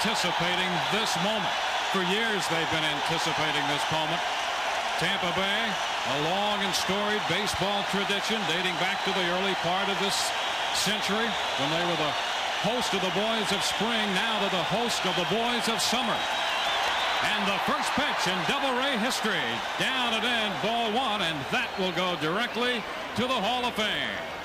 anticipating this moment. For years they've been anticipating this moment. Tampa Bay, a long and storied baseball tradition dating back to the early part of this century, when they were the host of the Boys of Spring. Now to the host of the Boys of Summer. And the first pitch in Double-A history, down and in, ball one, and that will go directly to the Hall of Fame.